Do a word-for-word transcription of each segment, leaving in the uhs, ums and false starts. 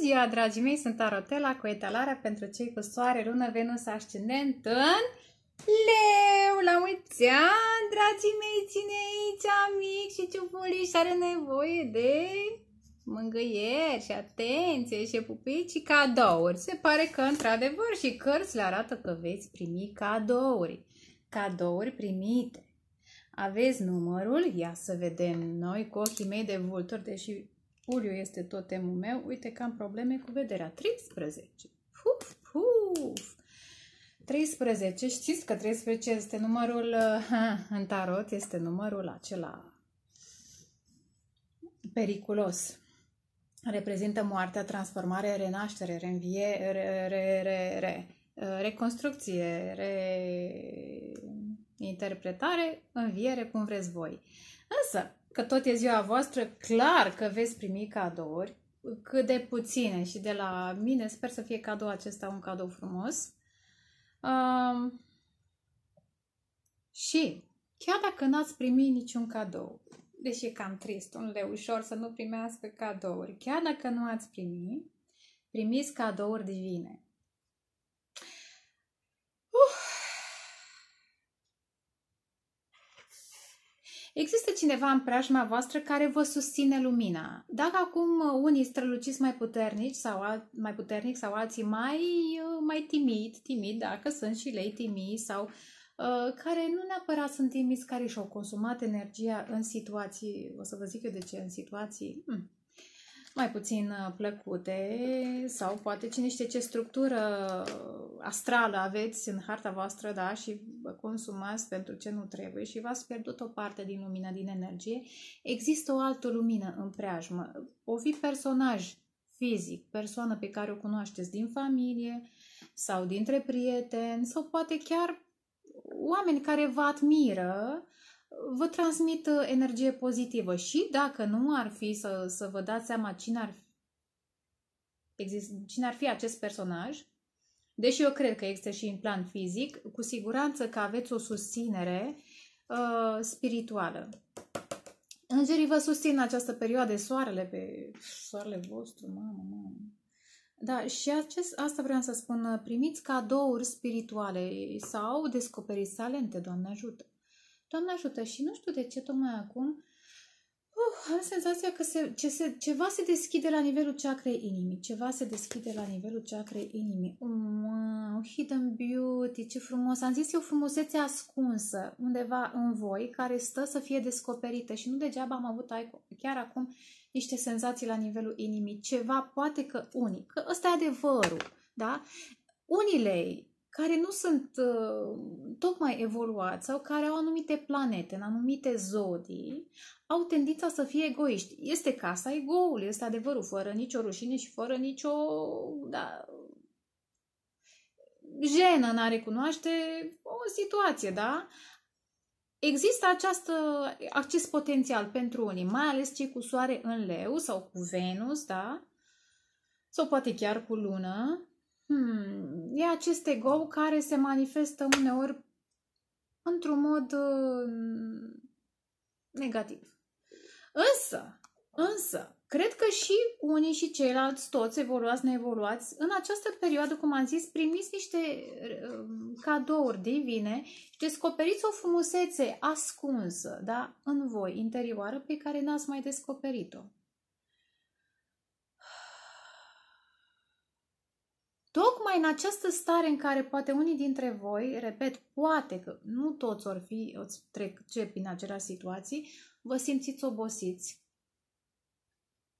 ziua, dragii mei, sunt Tarotela cu etalarea pentru cei cu soare, lună, Venus, ascendent în Leu. La mulți ani, dragii mei, ține aici mic și ciupuliș, are nevoie de mângâieri și atenție și pupici și cadouri. Se pare că, într-adevăr, și cărțile arată că veți primi cadouri. Cadouri primite. Aveți numărul? Ia să vedem noi cu ochii mei de vulturi, deși Uliu este totemul meu. Uite că am probleme cu vederea. treisprezece. Puf, puf. treisprezece. Știți că treisprezece este numărul, în tarot, este numărul acela periculos. Reprezintă moartea, transformare, renaștere, reînvie, re, re, re, re, reconstrucție, reinterpretare, înviere, cum vreți voi. Însă, că tot e ziua voastră, clar că veți primi cadouri, cât de puține, și de la mine sper să fie cadou acesta un cadou frumos. Um, și chiar dacă n-ați primit niciun cadou, deși e cam trist, un leu ușor să nu primească cadouri, chiar dacă nu ați primit, primiți cadouri divine. Există cineva în preajma voastră care vă susține lumina. Dacă acum unii străluciți mai puternici sau al, mai puternic sau alții mai, mai timid, timid, dacă sunt și lei timizi sau uh, care nu neapărat sunt timizi, care și-au consumat energia în situații, o să vă zic eu de ce, în situații hmm, mai puțin plăcute, sau poate cine știe ce structură astrală aveți în harta voastră, da, și vă consumați pentru ce nu trebuie și v-ați pierdut o parte din lumină, din energie. Există o altă lumină în preajmă. O fi personaj fizic, persoană pe care o cunoașteți din familie sau dintre prieteni, sau poate chiar oameni care vă admiră, vă transmit energie pozitivă. Și dacă nu ar fi să, să vă dați seama cine ar, exist, cine ar fi acest personaj, deși eu cred că există și în plan fizic, cu siguranță că aveți o susținere uh, spirituală. Îngerii vă susțin în această perioadă, soarele pe soarele vostru, mamă, mamă. Da, și acest, asta vreau să spun, primiți cadouri spirituale sau descoperiți talente, Doamne ajută. Doamne ajută, și nu știu de ce, tocmai acum, uh, am senzația că se, ce se, ceva se deschide la nivelul chakrei inimii. Ceva se deschide la nivelul chakrei inimii. Wow, hidden beauty, ce frumos. Am zis eu, frumusețe ascunsă undeva în voi, care stă să fie descoperită. Și nu degeaba am avut chiar acum niște senzații la nivelul inimii. Ceva, poate că unii, că ăsta e adevărul, da? Unii lei care nu sunt uh, tocmai evoluați sau care au anumite planete, în anumite zodii, au tendința să fie egoiști. Este casa egoului, este adevărul, fără nicio rușine și fără nicio, da, jenă în a recunoaște o situație, da? Există această, acest potențial pentru unii, mai ales cei cu soare în leu sau cu Venus, da? Sau poate chiar cu lună. Hmm, e acest ego care se manifestă uneori într-un mod uh, negativ. Însă, însă, cred că și unii și ceilalți, toți evoluați, neevoluați, în această perioadă, cum am zis, primiți niște uh, cadouri divine și descoperiți o frumusețe ascunsă, da, în voi, interioară, pe care n-ați mai descoperit-o. Tocmai în această stare în care poate unii dintre voi, repet, poate că nu toți or fi, o trece prin aceleași situații, vă simțiți obosiți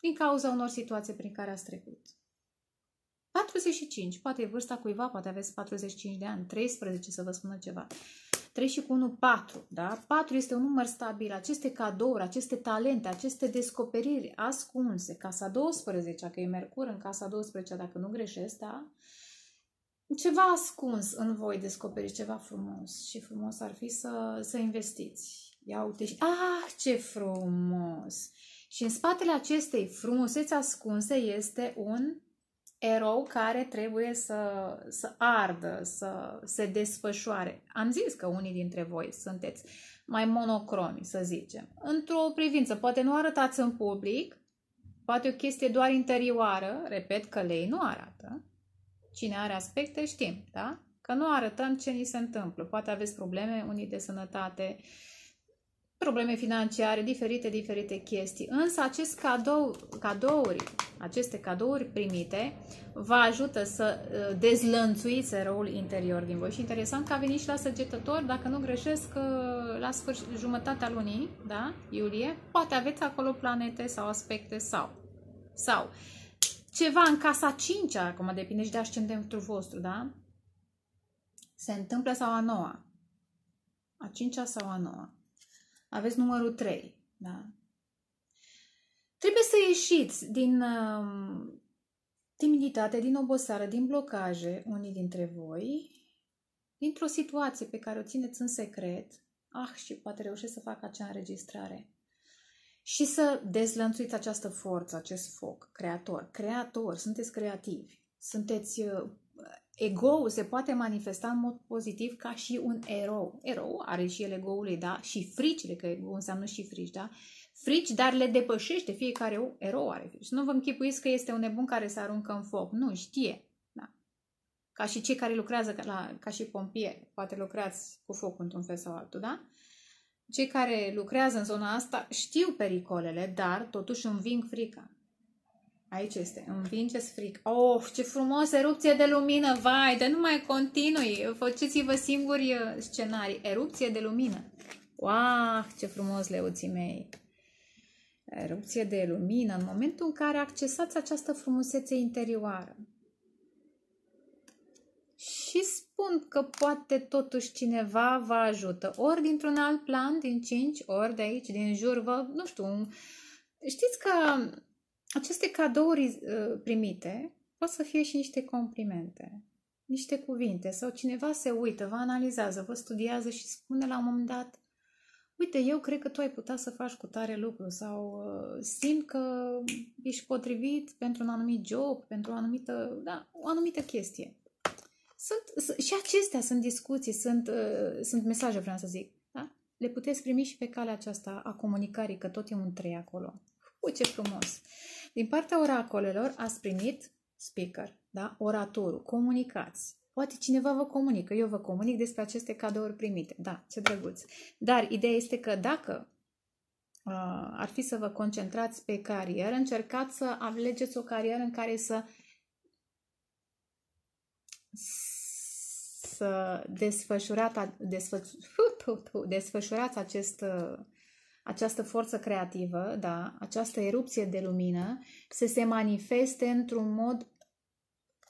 din cauza unor situații prin care ați trecut. patruzeci și cinci, poate e vârsta cuiva, poate aveți patruzeci și cinci de ani, treisprezece, să vă spună ceva. trei și cu unu, patru, da? patru este un număr stabil. Aceste cadouri, aceste talente, aceste descoperiri ascunse, casa douăsprezece, că e Mercur în casa douăsprezece, dacă nu greșesc, da? Ceva ascuns în voi descoperiți, ceva frumos. Și frumos ar fi să, să investiți. Ia uite și... Ah, ce frumos! Și în spatele acestei frumuseți ascunse este un erou care trebuie să, să ardă, să se desfășoare. Am zis că unii dintre voi sunteți mai monocromi, să zicem. Într-o privință, poate nu arătați în public, Poate o chestie doar interioară, repet că lei nu arată. Cine are aspecte știm, da? Că nu arătăm ce ni se întâmplă. Poate aveți probleme unii de sănătate, probleme financiare, diferite, diferite chestii. Însă acest cadou, cadouri, aceste cadouri primite vă ajută să dezlănțuiți răul interior din voi. Și interesant că a venit și la săgetător, dacă nu greșesc, la sfârșit, jumătatea lunii, da? Iulie, poate aveți acolo planete sau aspecte sau, sau ceva în casa cincea, acum depinde și de ascendentul vostru, da? Se întâmplă sau a noua? A cincea sau a noua? Aveți numărul trei, da? Trebuie să ieșiți din uh, timiditate, din oboseară, din blocaje, unii dintre voi, dintr-o situație pe care o țineți în secret, ah, și poate reușesc să fac acea înregistrare, și să dezlănțuiți această forță, acest foc, creator. Creator, sunteți creativi, sunteți... Uh, Ego-ul se poate manifesta în mod pozitiv ca și un erou. Erou are și el ego-ul, da? Și fricile, că ego înseamnă și frici, da? Frici, dar le depășește. Fiecare erou are frici. Nu vă închipuiți că este un nebun care se aruncă în foc. Nu, știe. Da. Ca și cei care lucrează, la, ca și pompieri, poate lucrați cu foc într-un fel sau altul, da? Cei care lucrează în zona asta știu pericolele, dar totuși înving frica. Aici este. Învingeți frică. Oh, ce frumos! Erupție de lumină! Vai, de nu mai continui! Faceți-vă singuri scenarii. Erupție de lumină. Uah, ce frumos, leuții mei! Erupție de lumină. În momentul în care accesați această frumusețe interioară. Și spun că poate totuși cineva vă ajută. Ori dintr-un alt plan, din cinci, ori de aici, din jur, vă, nu știu. Știți că... Aceste cadouri primite pot să fie și niște complimente, niște cuvinte, sau cineva se uită, vă analizează, vă studiază și spune la un moment dat, uite, eu cred că tu ai putea să faci cu tare lucru sau simt că ești potrivit pentru un anumit job, pentru o anumită, da, o anumită chestie. Sunt, și acestea sunt discuții, sunt, sunt mesaje, vreau să zic. Da? Le puteți primi și pe calea aceasta a comunicării, că tot e un trei acolo. Uite ce frumos! Din partea oracolelor ați primit speaker, da? Oratorul, comunicați. Poate cineva vă comunică, eu vă comunic despre aceste cadouri primite. Da, ce drăguț! Dar ideea este că dacă uh, ar fi să vă concentrați pe carieră, încercați să alegeți o carieră în care să, să desfășurați, desfășurați acest... Uh, această forță creativă, da, această erupție de lumină, să se manifeste într-un mod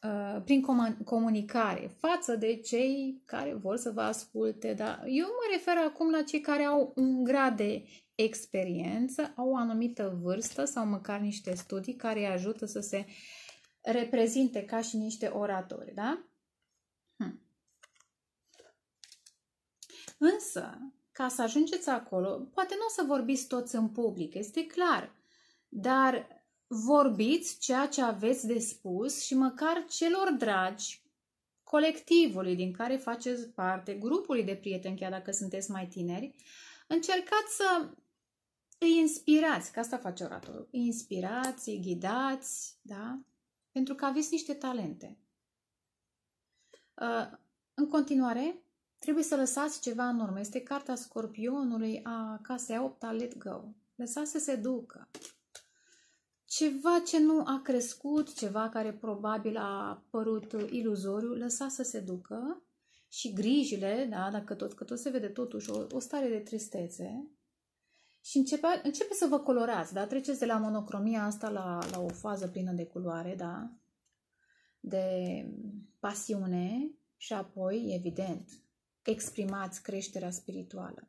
uh, prin comunicare față de cei care vor să vă asculte. Da. Eu mă refer acum la cei care au un grad de experiență, au o anumită vârstă sau măcar niște studii care îi ajută să se reprezinte ca și niște oratori. Da? Hm. Însă, ca să ajungeți acolo, poate nu o să vorbiți toți în public, este clar, dar vorbiți ceea ce aveți de spus și măcar celor dragi, colectivului din care faceți parte, grupului de prieteni, chiar dacă sunteți mai tineri, încercați să îi inspirați, că asta face oratorul, îi inspirați, îi ghidați, da? Pentru că aveți niște talente. În continuare... Trebuie să lăsați ceva în urmă. Este cartea Scorpionului, a casei a opta, Let Go. Lăsați să se ducă. Ceva ce nu a crescut, ceva care probabil a părut iluzoriu, lăsați să se ducă. Și grijile, da, dacă tot, că tot se vede totuși o, o stare de tristețe. Și începe, începe să vă colorați, da? Treceți de la monocromia asta la, la o fază plină de culoare, da? De pasiune și apoi, evident, exprimați creșterea spirituală.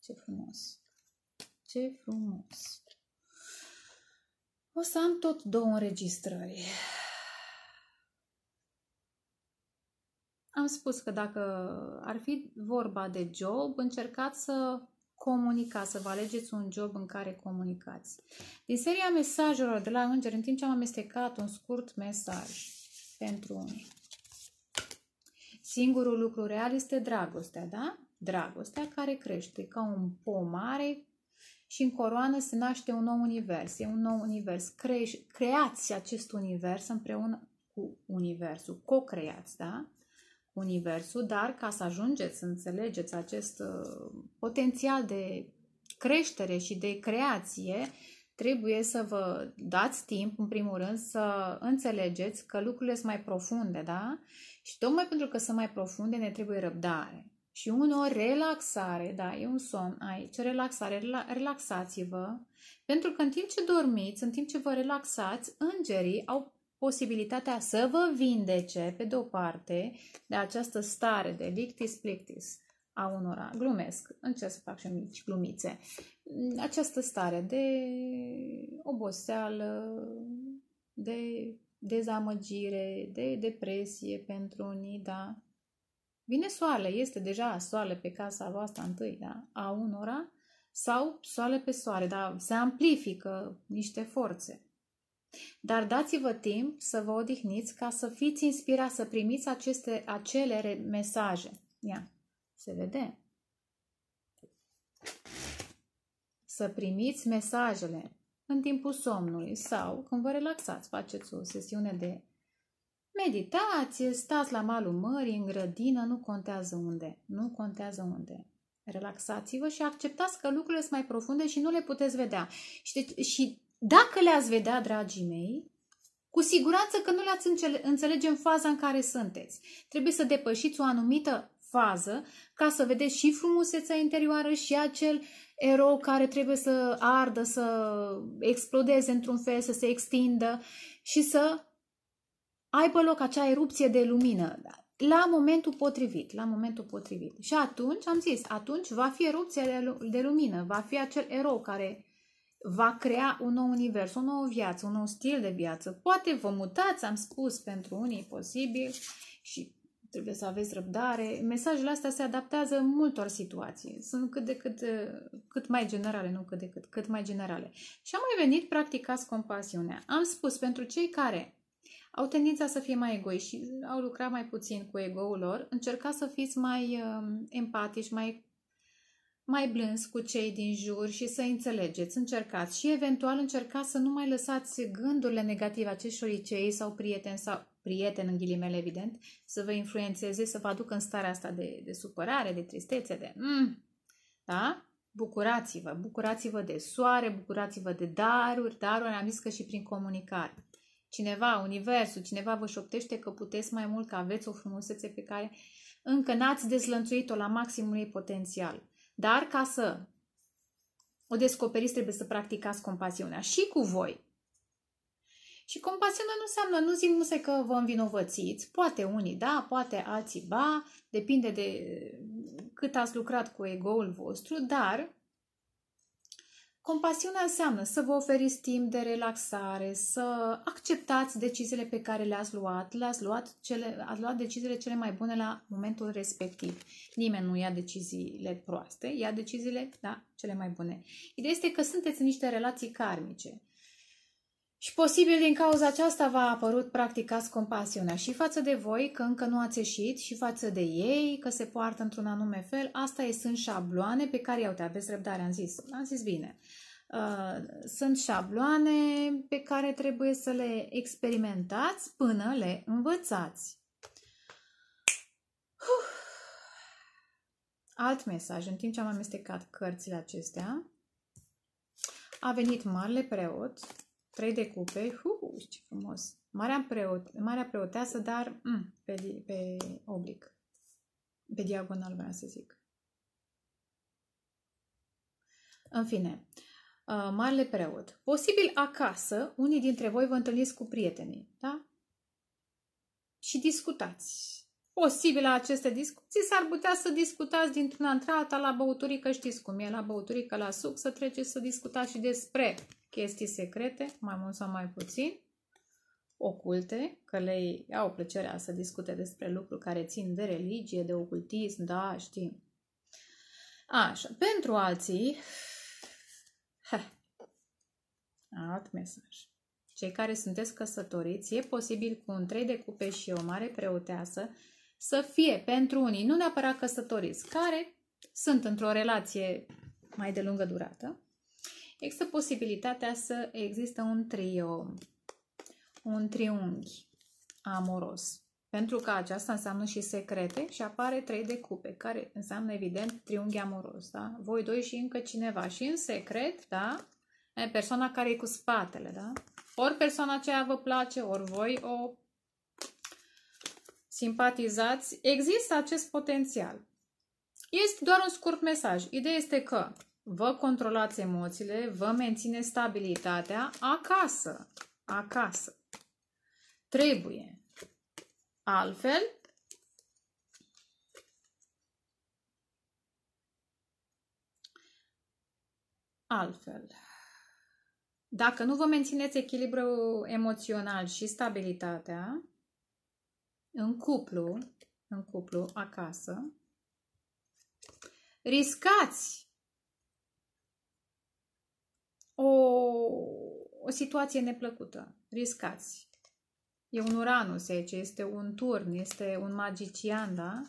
Ce frumos! Ce frumos! O să am tot două înregistrări. Am spus că dacă ar fi vorba de job, încercați să comunicați, să vă alegeți un job în care comunicați. Din seria mesajelor de la îngeri, în timp ce am amestecat un scurt mesaj pentru unii. Singurul lucru real este dragostea, da? Dragostea care crește ca un pom mare și în coroană se naște un nou univers. E un nou univers. Cre- creați acest univers împreună cu universul. Co-creați, da? Universul, dar ca să ajungeți să înțelegeți acest uh, potențial de creștere și de creație, trebuie să vă dați timp, în primul rând, să înțelegeți că lucrurile sunt mai profunde, da? Și tocmai pentru că sunt mai profunde, ne trebuie răbdare. Și uneori relaxare, da, e un somn aici, relaxare, rela relaxați-vă, pentru că în timp ce dormiți, în timp ce vă relaxați, îngerii au posibilitatea să vă vindece, pe de-o parte, de această stare de lictis plictis a unora, glumesc, încerc să fac și mici glumițe, această stare de oboseală, de dezamăgire, de depresie pentru unii, da. Vine soarele, este deja soarele pe casa voastră întâi, da, a unora, sau soare pe soare, dar se amplifică niște forțe. Dar dați-vă timp să vă odihniți ca să fiți inspirați, să primiți aceste, acele mesaje. Ia, se vede? Să primiți mesajele în timpul somnului sau când vă relaxați, faceți o sesiune de meditație, stați la malul mării, în grădină, nu contează unde, nu contează unde. Relaxați-vă și acceptați că lucrurile sunt mai profunde și nu le puteți vedea. Și, și dacă le-ați vedea, dragii mei, cu siguranță că nu le-ați înțelege în faza în care sunteți. Trebuie să depășiți o anumită fază ca să vedeți și frumusețea interioară și acel erou care trebuie să ardă, să explodeze într-un fel, să se extindă și să aibă loc acea erupție de lumină la momentul potrivit, la momentul potrivit. Și atunci, am zis, atunci va fi erupția de lumină, va fi acel erou care va crea un nou univers, o nouă viață, un nou stil de viață. Poate vă mutați, am spus, pentru unii posibil și trebuie să aveți răbdare. Mesajele astea se adaptează în multor situații. Sunt cât de cât, cât mai generale, nu cât de cât, cât mai generale. Și am mai venit, practicați compasiunea. Am spus, pentru cei care au tendința să fie mai egoiști și au lucrat mai puțin cu ego-ul lor, încercați să fiți mai um, empatici, mai, mai blânzi cu cei din jur și să înțelegeți, încercați. Și eventual încercați să nu mai lăsați gândurile negative acești cei sau prieteni sau prieteni în ghilimele, evident, să vă influențeze, să vă aducă în starea asta de, de supărare, de tristețe, de... Mm, da? Bucurați-vă, bucurați-vă de soare, bucurați-vă de daruri, daruri, am zis că și prin comunicare. Cineva, universul, cineva vă șoptește că puteți mai mult, că aveți o frumusețe pe care încă n-ați dezlănțuit-o la maximul ei potențial. Dar ca să o descoperiți, trebuie să practicați compasiunea și cu voi. Și compasiunea nu înseamnă, nu zic musai că vă învinovățiți, poate unii da, poate alții ba, depinde de cât ați lucrat cu ego-ul vostru, dar... compasiunea înseamnă să vă oferiți timp de relaxare, să acceptați deciziile pe care le-ați luat, le-ați luat, cele, ați luat deciziile cele mai bune la momentul respectiv. Nimeni nu ia deciziile proaste, ia deciziile, da, cele mai bune. Ideea este că sunteți în niște relații karmice. Și posibil din cauza aceasta v-a apărut, practicați compasiunea și față de voi, că încă nu ați ieșit, și față de ei, că se poartă într-un anume fel. Asta e, sunt șabloane pe care, iau, te aveți răbdare, am zis, am zis bine. Uh, sunt șabloane pe care trebuie să le experimentați până le învățați. Uf. Alt mesaj, în timp ce am amestecat cărțile acestea, a venit Marele Preot, trei de cupe, uh, ce frumos! Marea, preot, marea preoteasă, dar mm, pe, pe oblic. Pe diagonal, vreau să zic. În fine, uh, Marele Preot. Posibil acasă, unii dintre voi vă întâlniți cu prietenii, da? Și discutați. Posibil la aceste discuții s-ar putea să discutați dintr-una într-alta la băuturică, știți cum e, la băuturică, la suc, să treceți să discutați și despre chestii secrete, mai mult sau mai puțin, oculte, că le au plăcerea să discute despre lucruri care țin de religie, de ocultism, da, știm. Așa, pentru alții, ha, alt mesaj. Cei care sunteți căsătoriți, e posibil cu un trei de cupe și o mare preoteasă să fie pentru unii, nu neapărat căsătoriți, care sunt într-o relație mai de lungă durată, există posibilitatea să există un trio, un triunghi amoros. Pentru că aceasta înseamnă și secrete și apare trei de cupe, care înseamnă, evident, triunghi amoros, da? Voi doi și încă cineva. Și în secret, da? E persoana care e cu spatele, da? Ori persoana aceea vă place, ori voi o simpatizați. Există acest potențial. Este doar un scurt mesaj. Ideea este că vă controlați emoțiile, vă menține stabilitatea acasă. Acasă. Trebuie. Altfel, altfel, dacă nu vă mențineți echilibrul emoțional și stabilitatea în cuplu, în cuplu acasă, riscați o, o situație neplăcută. Riscați. E un Uranus aici, este un turn, este un magician, da?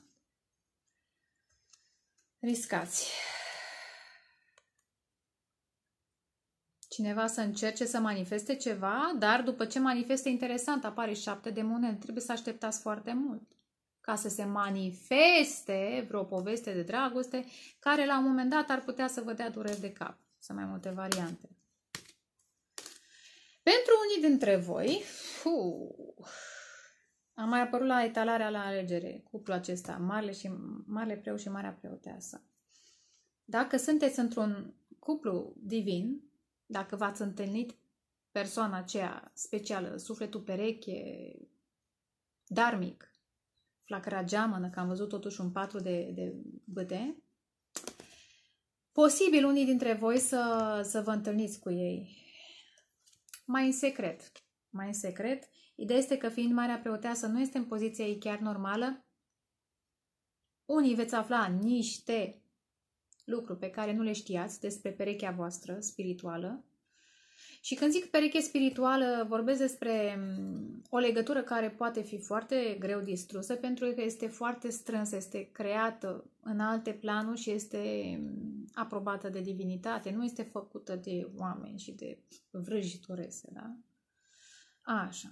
Riscați. Cineva să încerce să manifeste ceva, dar după ce manifeste interesant, apare șapte de monede. Trebuie să așteptați foarte mult ca să se manifeste vreo poveste de dragoste care la un moment dat ar putea să vă dea dureri de cap. Sunt mai multe variante. Pentru unii dintre voi, uu, a mai apărut la etalarea la alegere, cuplul acesta, marele, și, marele preu și marea preoteasă. Dacă sunteți într-un cuplu divin, dacă v-ați întâlnit persoana aceea specială, sufletul pereche, darmic, flacăra geamănă, că am văzut totuși un patru de, de bâte, posibil unii dintre voi să, să vă întâlniți cu ei. Mai în secret, mai în secret. Ideea este că fiind marea preoteasă nu este în poziția ei chiar normală. Unii veți afla niște lucruri pe care nu le știați despre perechea voastră spirituală. Și când zic pereche spirituală, vorbesc despre o legătură care poate fi foarte greu distrusă pentru că este foarte strânsă, este creată în alte planuri și este aprobată de divinitate, nu este făcută de oameni și de vrăjitorese, da? Așa.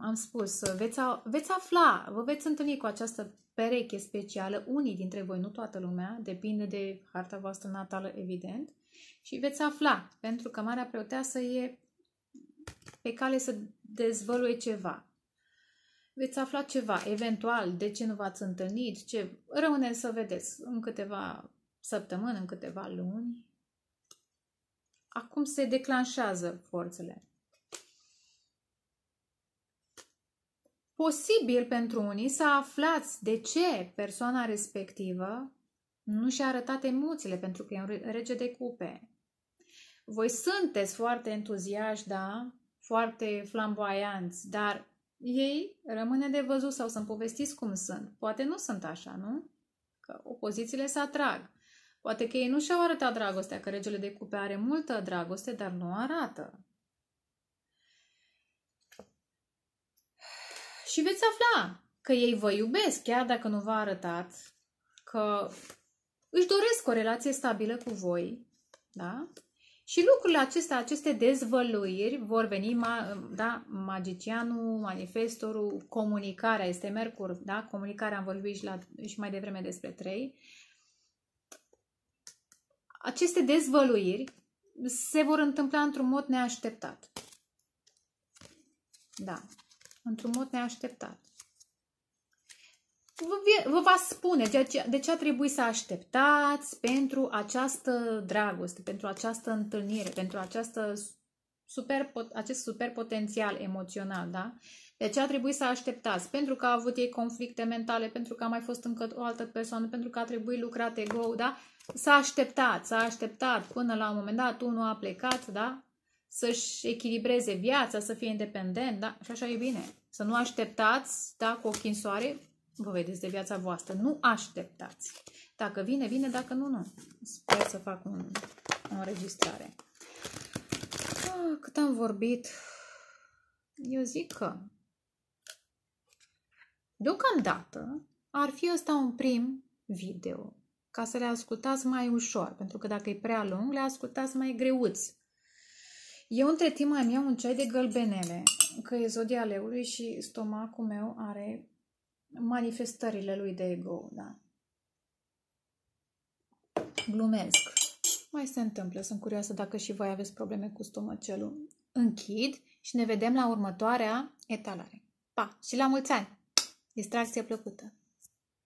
Am spus, veți, veți afla, vă veți întâlni cu această pereche specială, unii dintre voi, nu toată lumea, depinde de harta voastră natală, evident. Și veți afla, pentru că marea preoteasă e pe cale să dezvăluie ceva. Veți afla ceva, eventual, de ce nu v-ați întâlnit, ce rămâne să vedeți în câteva săptămâni, în câteva luni. Acum se declanșează forțele. Posibil pentru unii să aflați de ce persoana respectivă nu și-a arătat emoțiile, pentru că e un rege de cupe. Voi sunteți foarte entuziaști, da? Foarte flamboianți, dar ei rămâne de văzut sau să-mi povestiți cum sunt. Poate nu sunt așa, nu? Că opozițiile se atrag. Poate că ei nu și-au arătat dragostea, că regele de cupe are multă dragoste, dar nu arată. Și veți afla că ei vă iubesc, chiar dacă nu v-a arătat, că își doresc o relație stabilă cu voi, da? Și lucrurile acestea, aceste dezvăluiri vor veni, ma, da, magicianul, manifestorul, comunicarea, este Mercur, da? Comunicarea, am vorbit și, la, și mai devreme despre trei. Aceste dezvăluiri se vor întâmpla într-un mod neașteptat. Da, într-un mod neașteptat. Vă va spune de ce, de ce a trebuit să așteptați pentru această dragoste, pentru această întâlnire, pentru această super, acest super potențial emoțional, da? De ce a trebuit să așteptați? Pentru că au avut ei conflicte mentale, pentru că a mai fost încă o altă persoană, pentru că a trebuit lucrat ego-ul, da? S-a așteptat, s-a așteptat până la un moment dat, unul a plecat, da? Să-și echilibreze viața, să fie independent, da? Și așa e bine. Să nu așteptați, da? Cu ochii în soare. Vă vedeți de viața voastră. Nu așteptați. Dacă vine, vine. Dacă nu, nu. Sper să fac un, o înregistrare. Ah, cât am vorbit. Eu zic că deocamdată ar fi ăsta un prim video. ca să le ascultați mai ușor, pentru că dacă e prea lung, le ascultați mai greuți. Eu între timp am iau un ceai de gălbenele, că e zodia leului și stomacul meu are manifestările lui de ego, da. Glumesc. Mai se întâmplă, sunt curioasă dacă și voi aveți probleme cu stomacelul. Închid și ne vedem la următoarea etalare. Pa! Și la mulți ani! Distracție plăcută!